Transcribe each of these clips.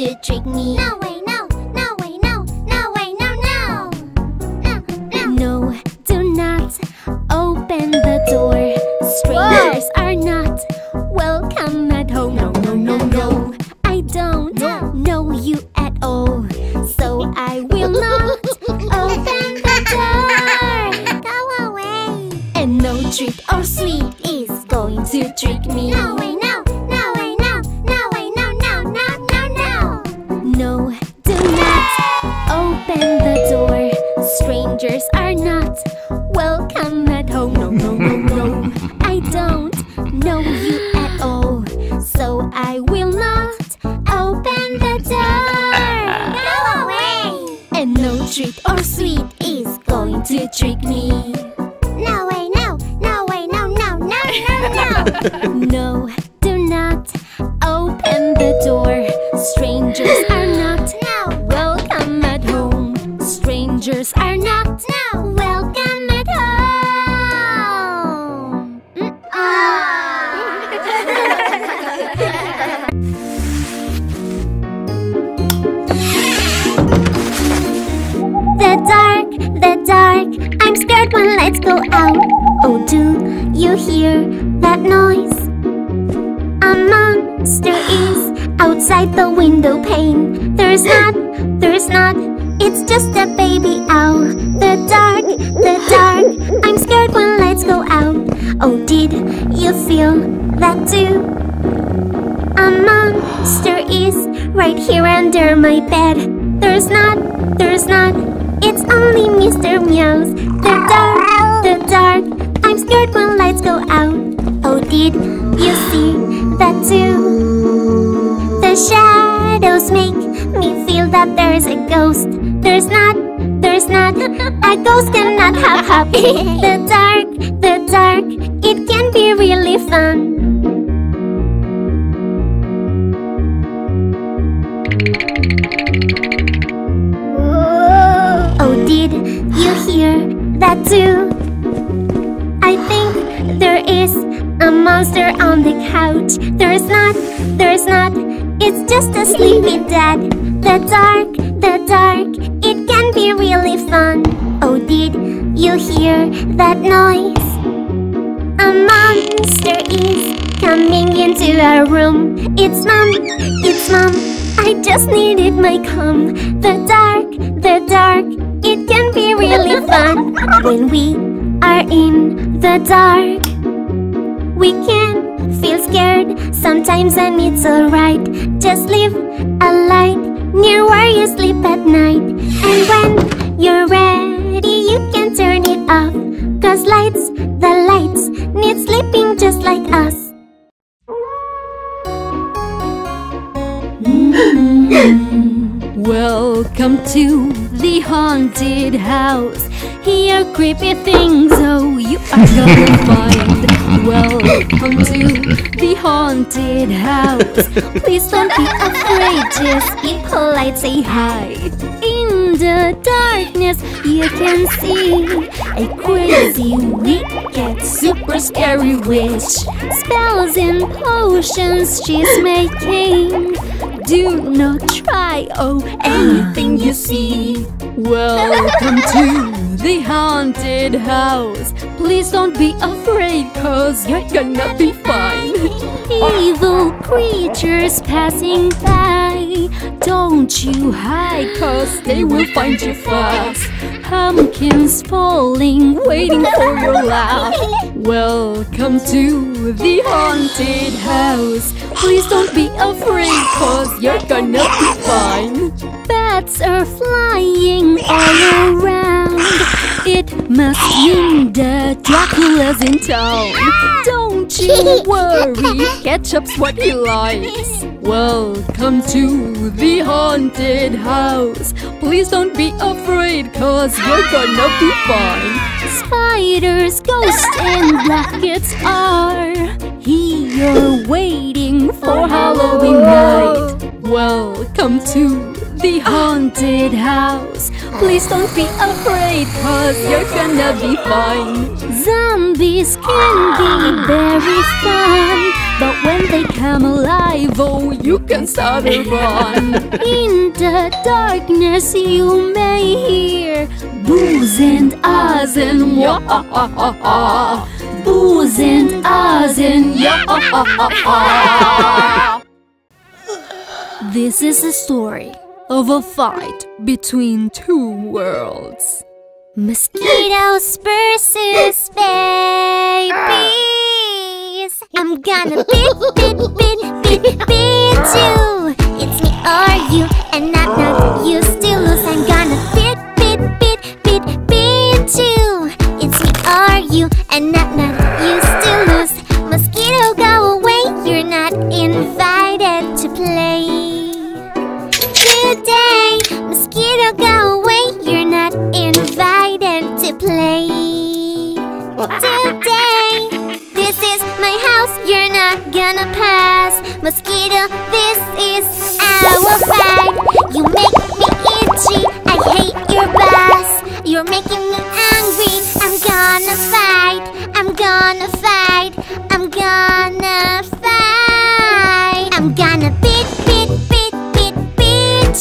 to trick me. No way, no, no way, no, no way, no, no. No, no, no, do not open the door. Strangers are not welcome at home. No, no, no, no, I don't know you at all, so I will not open the door. Go away. And no trick or sweet is going to trick me. No way, no. Strangers are not welcome at home. No, no, no, no, I don't know you at all, so I will not open the door. Go away! And no trick or sweet is going to trick me. No way, no, no way, no, no, no, no, no. No, do not open the door. Strangers are not welcome at home. Strangers are not welcome at home. The dark, I'm scared when lights go out. Oh, do you hear that noise? A monster is outside the window pane. There's not, there's not, it's just a baby owl. The dark, I'm scared when lights go out. Oh, did you feel that too? A monster is right here under my bed. There's not, it's only Mr. Meows. The dark, I'm scared when lights go out. Oh, did you see that too? The shadows make me feel that there's a ghost. There's not, a ghost cannot have happy. The dark, it can be really fun. Oh, did you hear that too? I think there is a monster on the couch. There's not, it's just a sleepy dad. The dark, it can be really fun. Oh, did you hear that noise? A monster is coming into our room. It's mom, it's mom, I just needed my cum. The dark, it can be really fun. When we are in the dark, we can feel scared sometimes, and it's alright. Just leave a light near where you sleep at night. And when you're ready, you can turn it off, 'cause lights, the lights need sleeping just like us. Welcome to the haunted house. Here are creepy things, oh, you are gonna find. Welcome to the haunted house. Please don't be afraid, just be polite, say hi. In the darkness, you can see a crazy, wicked, super scary witch. Spells and potions she's making. Do not try, oh, anything you see. Welcome to the haunted house. Please don't be afraid, 'cause you're gonna be fine. Evil creatures passing by, don't you hide, 'cause they will find you fast. Pumpkins falling, waiting for your laugh. Welcome to the haunted house. Please don't be afraid, 'cause you're gonna be fine. Bats are flying all around. It must mean that Dracula's in town. Don't you worry, ketchup's what he likes. Welcome to the haunted house. Please don't be afraid, 'cause you're gonna be fine. Spiders, ghosts, and blankets are here waiting for Halloween night. Welcome to the haunted house. Please don't be afraid, cause you're gonna be fine. Zombies can be very fun, but when they come alive, oh, you can start a run. In the darkness you may hear boos and ahs and wah-ah-ah-ah-ah. Boos and ahs and yah-ah-ah-ah-ah. This is the story of a fight between two worlds. Mosquitoes versus babies. I'm gonna bit you. It's me or you, and I'm not used to lose. I'm gonna bit you. It's me or you, and I'm not used to lose. Mosquito, go away. You're not invited to play. Today, mosquito, go away. You're not invited to play. Today, this is my house. You're not gonna pass, mosquito. This is our fight. You make me itchy. I hate your boss. You're making me angry. I'm gonna fight. I'm gonna fight. I'm gonna fight. I'm gonna bit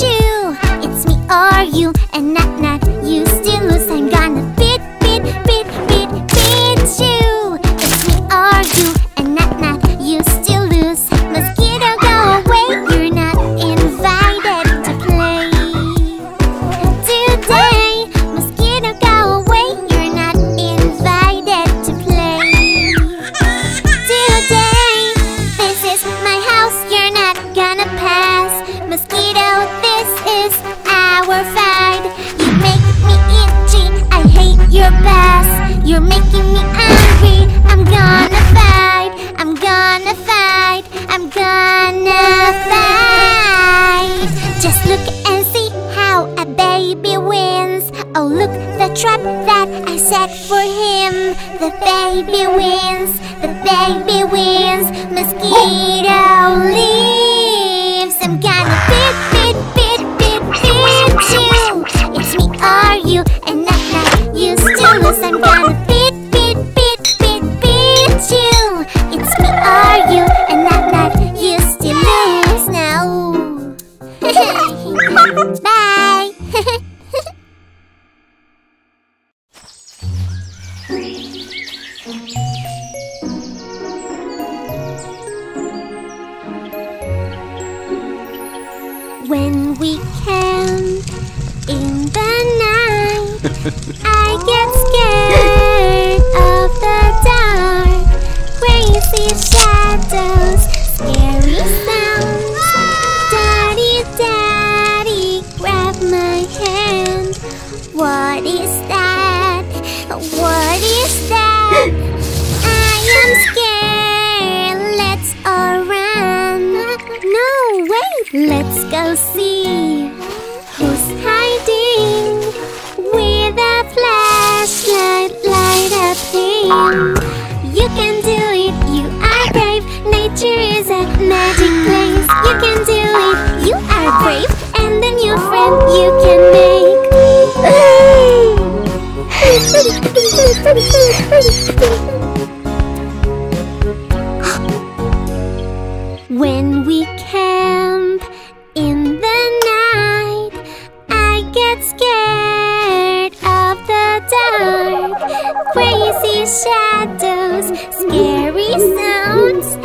you. It's me or you, and I'm not used to lose. I'm gonna bit you. It's me or you, and I'm not used to lose. Mosquito, go away. You're not invited to play. Today, mosquito, go away. You're not invited to play. Today, this is my house. You're not gonna pass, mosquito. This is our fight. You make me itchy. I hate your pass. You're making me angry. I'm gonna fight. I'm gonna fight. I'm gonna fight. Just look and see how a baby wins. Oh, look, the trap that I set for him. The baby wins. The baby wins. Mosquito leaves. I'm gonna bit you. It's me or you, and I'm not used to lose. I'm gonna bit you. It's me or you, and I'm not used to lose now. Bye. When we camp in the night, I get scared of the dark. Crazy shadows, scary sounds. Daddy, daddy, grab my hand. What is that? What is that? I am scared, let's all run. No, wait, let's go see who's hiding. With a flashlight, light up him. You can do it, you are brave. Nature is a magic place. You can do it, you are brave. And a new friend you can make. When we camp in the night, I get scared of the dark. Crazy shadows, scary sounds.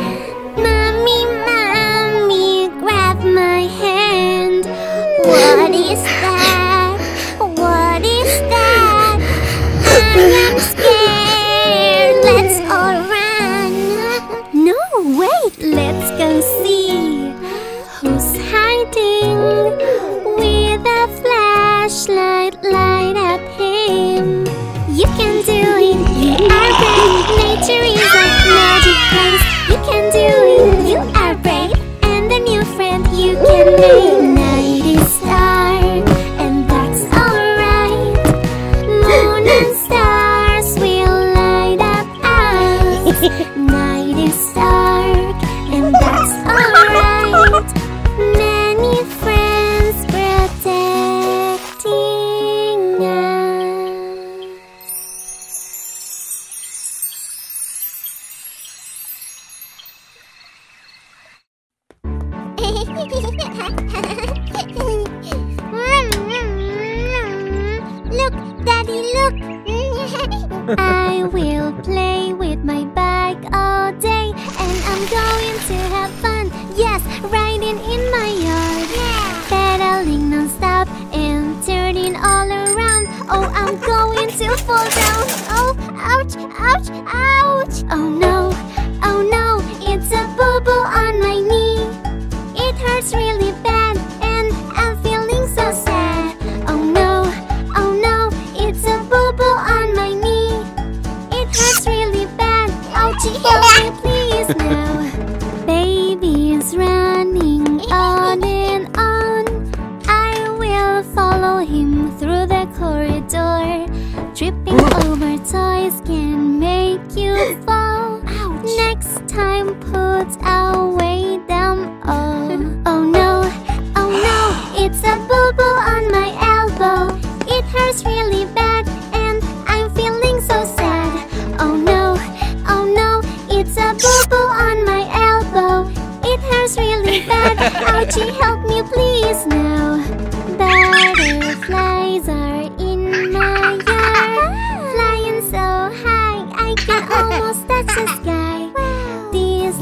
Mommy, mommy, grab my hand. What is that? What is that? I am scared, let's all run. No, wait, let's go see who's hiding. With a flashlight, light up him. You can do it, you are brave. Nature is a magic place. You can do it, you are brave. And a new friend you can make. Night is dark, and that's alright. Moon and stars will light up us. Night is dark, and that's alright. Many friends spread Look, Daddy, look. I will play with my bike all day, and I'm going to have fun. Yes, riding in my yard, yeah. Pedaling non-stop and turning all around. Oh, I'm going to fall down. Oh, ouch, ouch, ouch. Oh no, it's a boo-boo on my knee. It hurts really bad, and I'm feeling so sad. oh no, it's a boo-boo on my knee. It hurts really bad. Ouchie, help me please now. Baby is running on and on. I will follow him through the corridor. Tripping over toys can make you fall. Next time, put away them all. Oh no, it's a boo-boo on my elbow. It hurts really bad, and I'm feeling so sad. Oh no, it's a boo-boo on my elbow. It hurts really bad. Ouchie, help me please now. Butterflies are in my yard, flying so high I can almost touch the sky.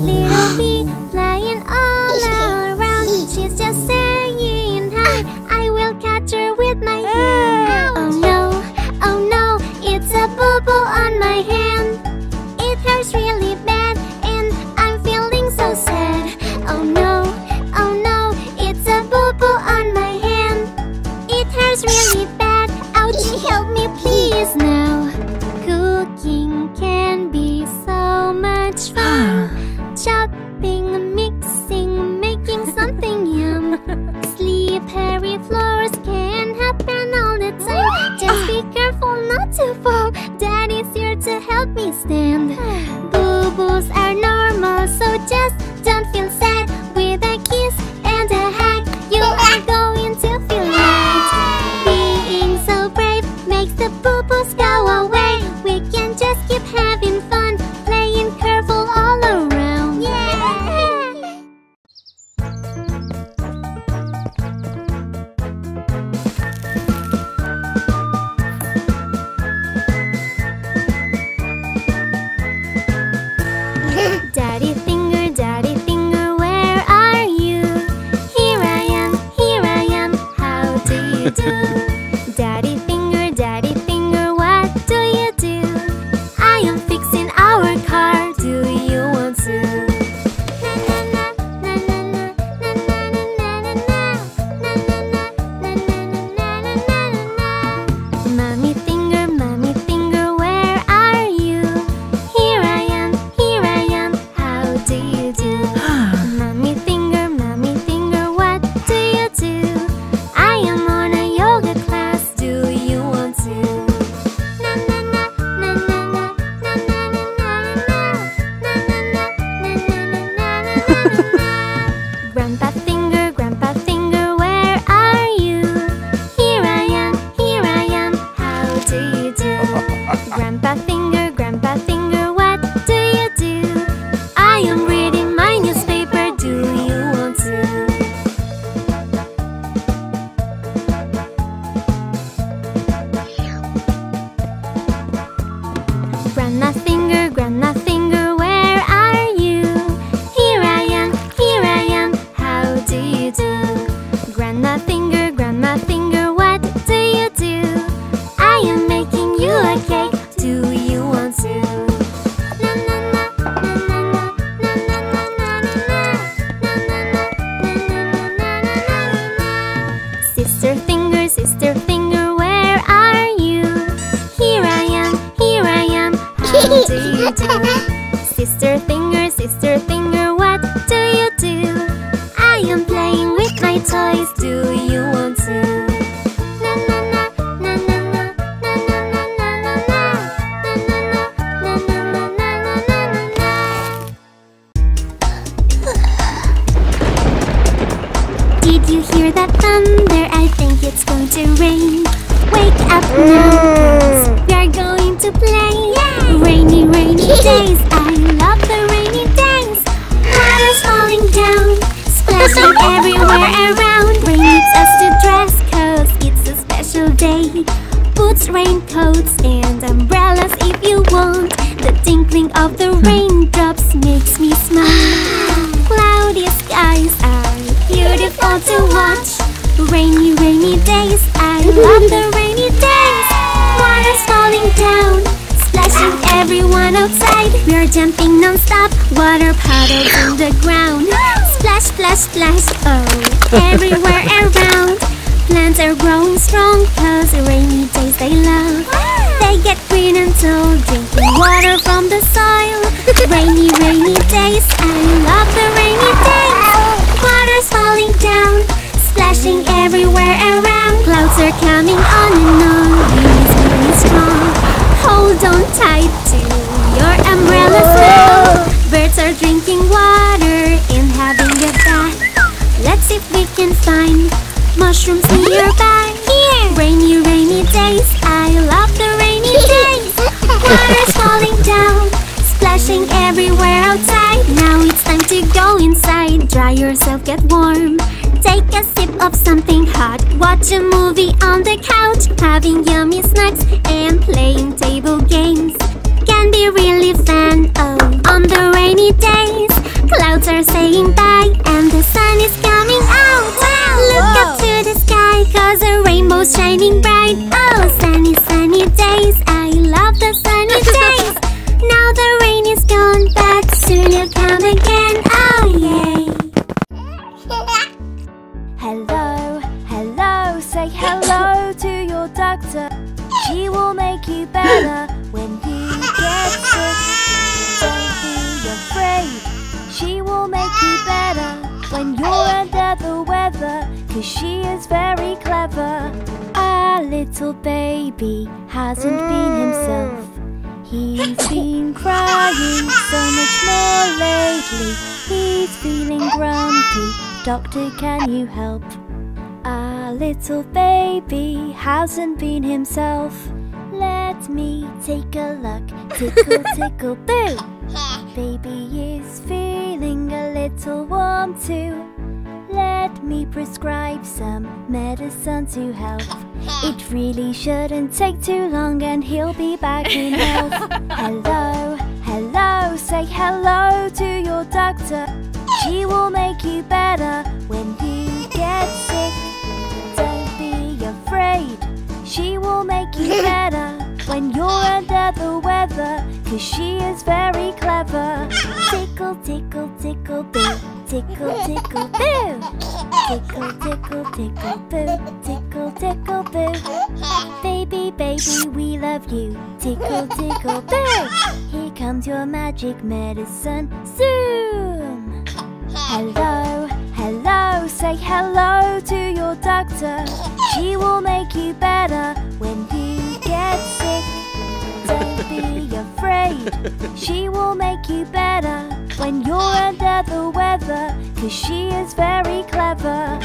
Little bee flying all around. She's just saying hi. I will catch her with my hand. Oh no, it's a boo-boo on my hand. It hurts really bad, and I'm feeling so sad. Oh no, it's a boo-boo on my hand. It hurts really bad. Ouchie, help me please now. Cooking can be so much fun. Chopping, mixing, making something yum. Slippery floors can happen all the time. Just be careful not to fall. Daddy's here to help me stand. Boo-boos are normal, so just don't feel sad. With a kiss and a hug, you are going to feel right. Being so brave makes the boo-boos go away. We can just keep having fun, playing curveball all around. Daddy finger, what do you do? I am fixing our car, do you want to? Mommy finger, where are you? Here I am, how do you do? Mommy finger, what do you do? I am on a yoga class, do you want to? Grandpa finger, where are you? Here I am, how do you do? Grandpa finger, what do you do? I am reading my newspaper, do you want to? Grandma finger, where are you? Here I am, how do you do? Grandma finger, what do you do? I am making you a cake, do you want to? Sister finger, where are you? Here I am, how do you do? Sister finger, what do? I am playing with my toys, do you want to? Did you hear that thunder? I think it's going to rain. Wake up now, we are going to play. Rainy, rainy days, I love the rainy days. Water's falling down, splash, Fashion everywhere around leads us to dress codes. It's a special day. Boots, raincoats, and umbrellas if you want. The tinkling of the raindrops makes me smile. Cloudy skies are beautiful to watch. Rainy, rainy days, I love the rainy days. Water's falling down, splashing everyone outside. We're jumping non-stop, water puddles on the ground. Splash, splash, splash, oh, everywhere around. Plants are growing strong, cause rainy days they love. They get green until drinking water from the soil. Rainy, rainy days, I love the rainy days. Water's falling down, splashing everywhere around. Clouds are coming on and on, wind is blowing strong. Hold on tight to your umbrella now. Birds are drinking water and having a bath. Let's see if we can find mushrooms nearby. Rainy, rainy days, I love the rainy days. Water's falling down, splashing everywhere outside. Now it's time to go inside. Dry yourself, get warm. Take a sip of something hot. Watch a movie on the couch. Having yummy snacks and playing table games can be really fun, oh, on the rainy days. Clouds are saying bye and the sun is coming out. Look up to the sky, cause a rainbow's shining bright. Oh, sunny, sunny days, I love the sunny days. Now the rain is gone, but soon it'll come again, oh yay. Hello, hello, say hello to your doctor. She will make you better when you get sick. Don't be afraid, she will make you better when you're under the weather, cause she is very clever. Our little baby hasn't been himself. He's been crying so much more lately. He's feeling grumpy. Doctor, can you help? Our little baby hasn't been himself. Let me take a look. Tickle, tickle, boo. Baby is feeling a little warm too. Let me prescribe some medicine to help. It really shouldn't take too long and he'll be back in health. Hello, hello, say hello to your doctor. She will make you better when you get sick. Don't be afraid, she will make you better when you're under the weather, cause she is very clever. Tickle, tickle, tickle, boo. Tickle, tickle, boo. Tickle, tickle, tickle, boo. Tickle, tickle, boo. Baby, baby, we love you. Tickle, tickle, boo. Here comes your magic medicine. Zoom! Hello, hello, say hello to your doctor. She will make you better when you get sick. Don't be afraid, she will make you better when you're under the weather, cause she is very clever.